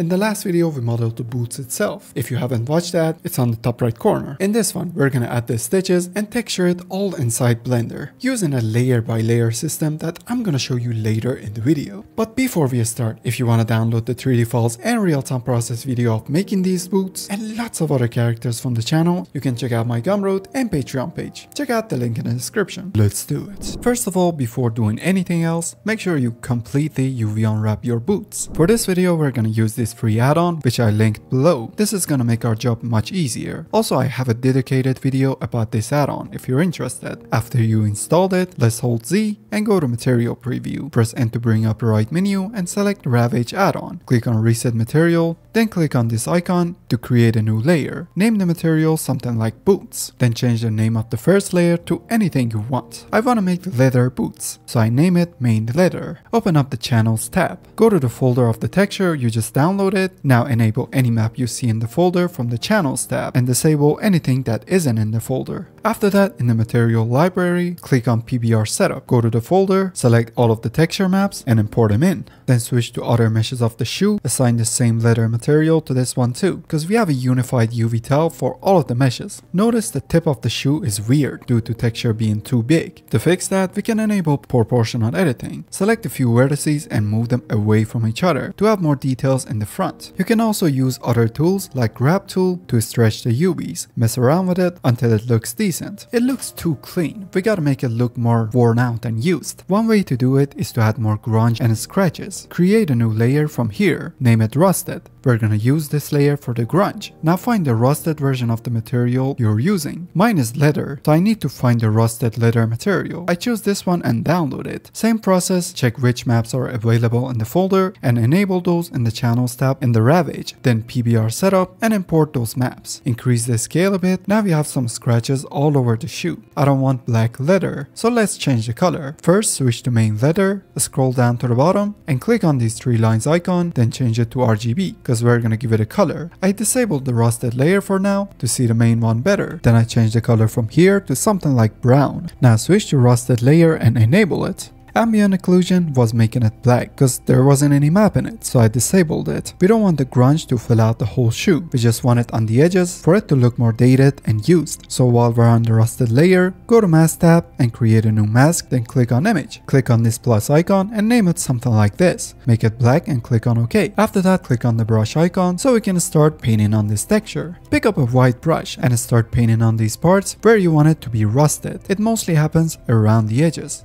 In the last video, we modeled the boots itself. If you haven't watched that, it's on the top right corner. In this one, we're gonna add the stitches and texture it all inside Blender, using a layer by layer system that I'm gonna show you later in the video. But before we start, if you wanna download the 3D files and real-time process video of making these boots and lots of other characters from the channel, you can check out my Gumroad and Patreon page. Check out the link in the description. Let's do it. First of all, before doing anything else, make sure you completely UV unwrap your boots. For this video, we're gonna use this free add-on, which I linked below. This is gonna make our job much easier. Also, I have a dedicated video about this add-on if you're interested. After you installed it, let's hold Z and go to Material Preview. Press N to bring up the right menu and select Ravage add-on. Click on Reset Material, then click on this icon to create a new layer. Name the material something like boots, then change the name of the first layer to anything you want. I wanna make leather boots, so I name it Main Leather. Open up the Channels tab. Go to the folder of the texture you just downloaded. Now enable any map you see in the folder from the Channels tab and disable anything that isn't in the folder. After that, in the material library, click on PBR setup. Go to the folder, select all of the texture maps and import them in. Then switch to other meshes of the shoe. Assign the same leather material to this one too, because we have a unified UV tile for all of the meshes. Notice the tip of the shoe is weird due to texture being too big. To fix that, we can enable proportional editing. Select a few vertices and move them away from each other to have more details in the front. You can also use other tools like grab tool to stretch the UVs. Mess around with it until it looks decent. It looks too clean. We gotta make it look more worn out and used. One way to do it is to add more grunge and scratches. Create a new layer from here. Name it Rusted. We're gonna use this layer for the grunge. Now find the rusted version of the material you're using. Mine is leather, so I need to find the rusted leather material. I choose this one and download it. Same process, check which maps are available in the folder and enable those in the Channels tab in the Ravage. Then PBR setup and import those maps. Increase the scale a bit. Now we have some scratches all over the shoe. I don't want black leather, so let's change the color. First, switch to Main Leather, scroll down to the bottom and click on these three lines icon, then change it to RGB. Because we're gonna give it a color. I disabled the rusted layer for now to see the main one better. Then I change the color from here to something like brown. Now switch to rusted layer and enable it. Ambient occlusion was making it black because there wasn't any map in it, so I disabled it. We don't want the grunge to fill out the whole shoe, we just want it on the edges for it to look more dated and used. So while we're on the rusted layer, go to Mask tab and create a new mask, then click on Image. Click on this plus icon and name it something like this. Make it black and click on OK. After that, click on the brush icon so we can start painting on this texture. Pick up a white brush and start painting on these parts where you want it to be rusted. It mostly happens around the edges.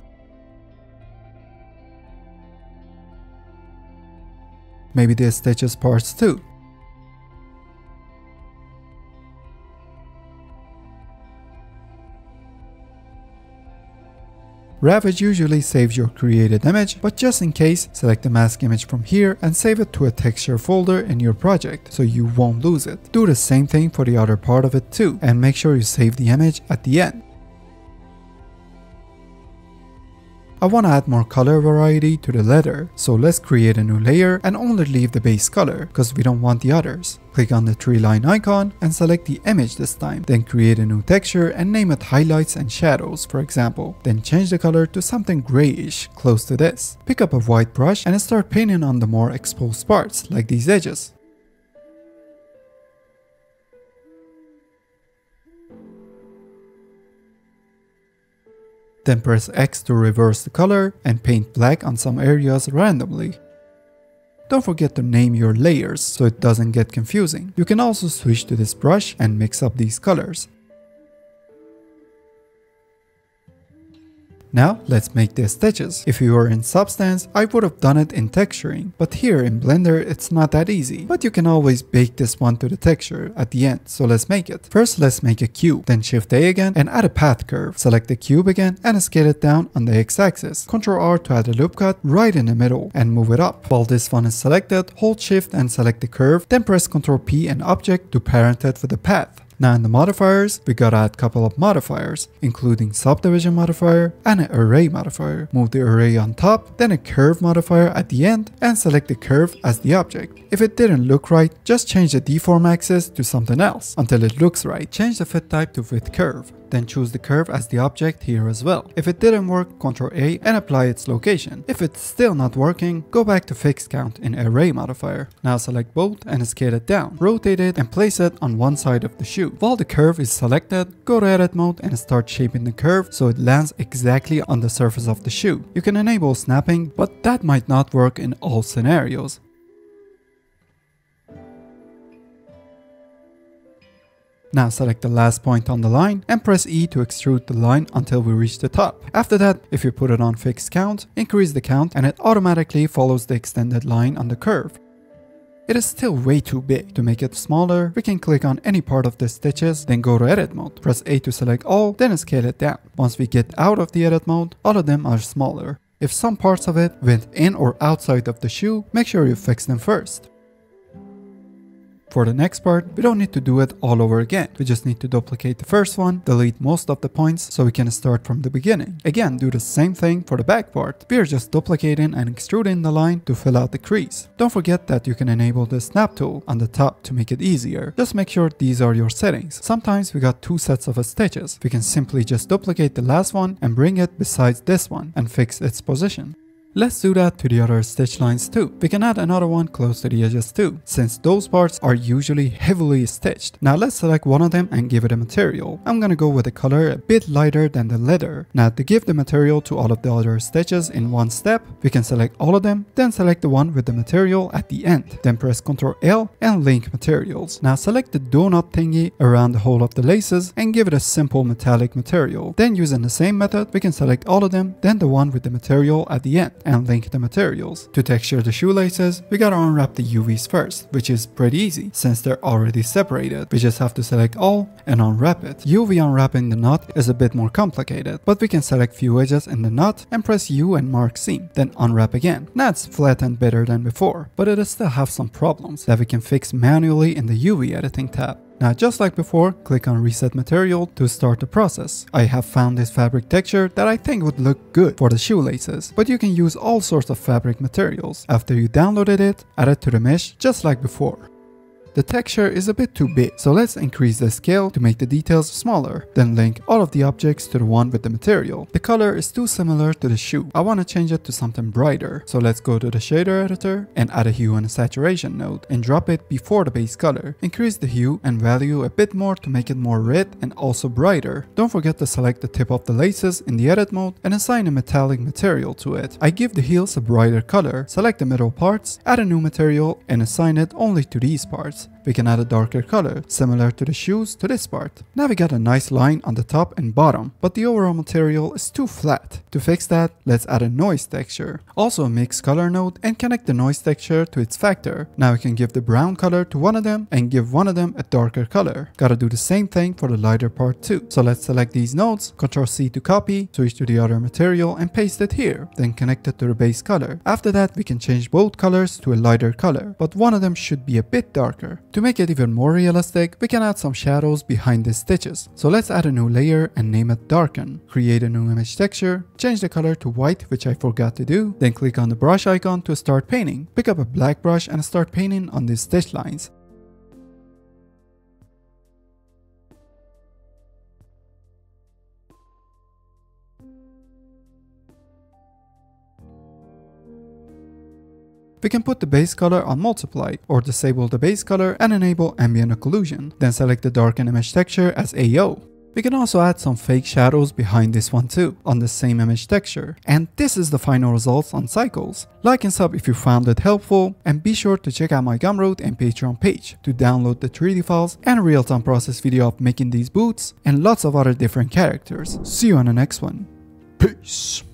Maybe the stitches parts too. Ravage usually saves your created image, but just in case, select the mask image from here and save it to a texture folder in your project so you won't lose it. Do the same thing for the other part of it too, and make sure you save the image at the end. I want to add more color variety to the leather, so let's create a new layer and only leave the base color because we don't want the others. Click on the three line icon and select the image this time, then create a new texture and name it highlights and shadows, for example. Then change the color to something grayish close to this. Pick up a white brush and start painting on the more exposed parts like these edges. Then press X to reverse the color and paint black on some areas randomly. Don't forget to name your layers so it doesn't get confusing. You can also switch to this brush and mix up these colors. Now let's make the stitches. If you were in Substance, I would have done it in texturing, but here in Blender it's not that easy. But you can always bake this one to the texture at the end, so let's make it. First let's make a cube, then Shift A again and add a path curve. Select the cube again and scale it down on the x-axis. Ctrl R to add a loop cut right in the middle and move it up. While this one is selected, hold Shift and select the curve, then press Ctrl P and Object to parent it with the path. Now in the modifiers, we gotta add a couple of modifiers, including subdivision modifier and an array modifier. Move the array on top, then a curve modifier at the end, and select the curve as the object. If it didn't look right, just change the deform axis to something else until it looks right. Change the fit type to fit curve, then choose the curve as the object here as well. If it didn't work, Ctrl A and apply its location. If it's still not working, go back to fixed count in array modifier. Now select both and scale it down. Rotate it and place it on one side of the shoe. While the curve is selected, go to edit mode and start shaping the curve so it lands exactly on the surface of the shoe. You can enable snapping, but that might not work in all scenarios. Now select the last point on the line and press E to extrude the line until we reach the top. After that, if you put it on fixed count, increase the count and it automatically follows the extended line on the curve. It is still way too big. To make it smaller, we can click on any part of the stitches, then go to edit mode. Press A to select all, then scale it down. Once we get out of the edit mode, all of them are smaller. If some parts of it went in or outside of the shoe, make sure you fix them first. For the next part, we don't need to do it all over again. We just need to duplicate the first one, delete most of the points so we can start from the beginning. Again, do the same thing for the back part. We are just duplicating and extruding the line to fill out the crease. Don't forget that you can enable the snap tool on the top to make it easier. Just make sure these are your settings. Sometimes we got two sets of stitches. We can simply just duplicate the last one and bring it besides this one and fix its position. Let's do that to the other stitch lines too. We can add another one close to the edges too, since those parts are usually heavily stitched. Now let's select one of them and give it a material. I'm gonna go with a color a bit lighter than the leather. Now to give the material to all of the other stitches in one step, we can select all of them, then select the one with the material at the end. Then press Ctrl L and link materials. Now select the donut thingy around the whole of the laces and give it a simple metallic material. Then using the same method, we can select all of them, then the one with the material at the end, and link the materials. To texture the shoelaces, we gotta unwrap the UVs first, which is pretty easy since they're already separated. We just have to select all and unwrap it. UV unwrapping the knot is a bit more complicated, but we can select few edges in the knot and press U and mark seam, then unwrap again. Now it's flattened better than before, but it still has some problems that we can fix manually in the UV editing tab. Now just like before, click on reset material to start the process. I have found this fabric texture that I think would look good for the shoelaces, but you can use all sorts of fabric materials. After you downloaded it, add it to the mesh just like before. The texture is a bit too big, so let's increase the scale to make the details smaller, then link all of the objects to the one with the material. The color is too similar to the shoe. I want to change it to something brighter, so let's go to the shader editor and add a hue and a saturation node and drop it before the base color. Increase the hue and value a bit more to make it more red and also brighter. Don't forget to select the tip of the laces in the edit mode and assign a metallic material to it. I give the heels a brighter color, select the middle parts, add a new material and assign it only to these parts. We can add a darker color, similar to the shoes, to this part. Now we got a nice line on the top and bottom, but the overall material is too flat. To fix that, let's add a noise texture. Also mix color node and connect the noise texture to its factor. Now we can give the brown color to one of them and give one of them a darker color. Gotta do the same thing for the lighter part too. So let's select these nodes, Ctrl C to copy, switch to the other material and paste it here, then connect it to the base color. After that, we can change both colors to a lighter color, but one of them should be a bit darker. To make it even more realistic, we can add some shadows behind the stitches. So let's add a new layer and name it Darken. Create a new image texture, change the color to white, which I forgot to do, then click on the brush icon to start painting. Pick up a black brush and start painting on these stitch lines. We can put the base color on multiply or disable the base color and enable ambient occlusion. Then select the darken image texture as AO. We can also add some fake shadows behind this one too, on the same image texture. And this is the final results on Cycles. Like and sub if you found it helpful, and be sure to check out my Gumroad and Patreon page to download the 3D files and real-time process video of making these boots and lots of other different characters. See you on the next one. Peace!